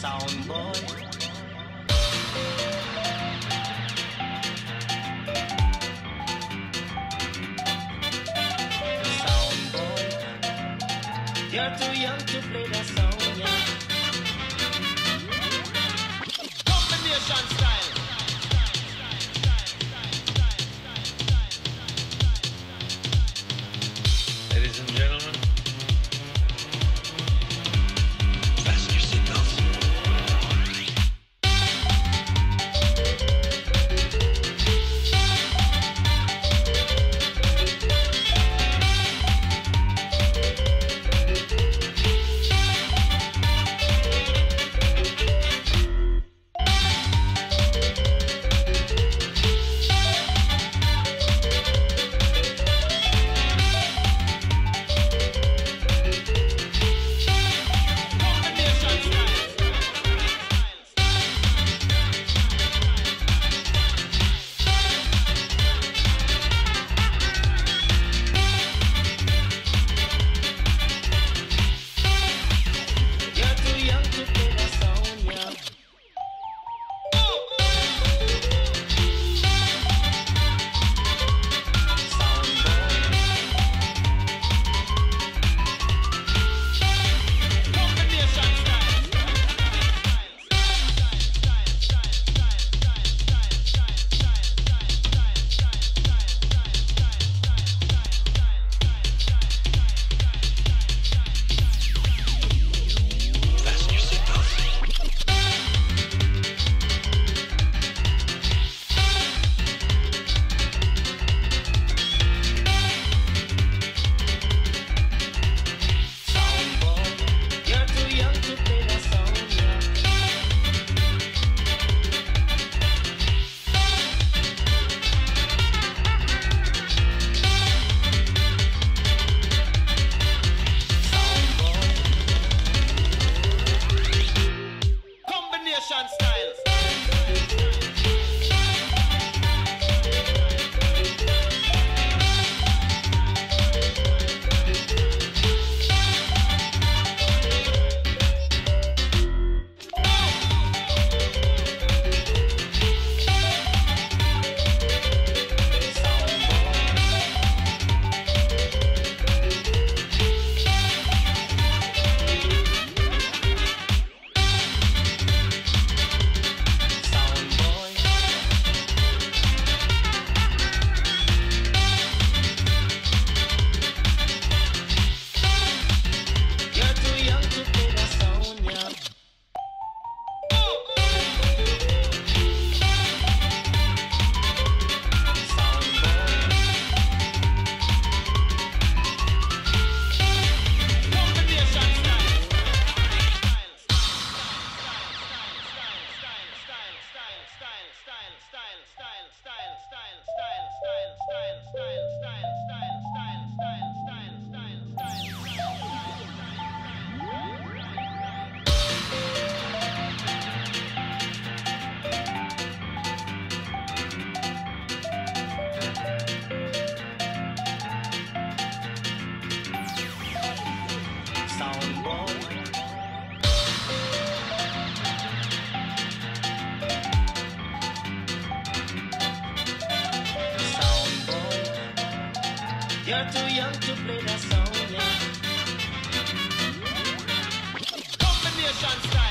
sound boy. You're too young to play that song, yeah. Combination style. Ladies and gentlemen, fasten your seatbelts. You're too young to play that song, yeah. Combination style.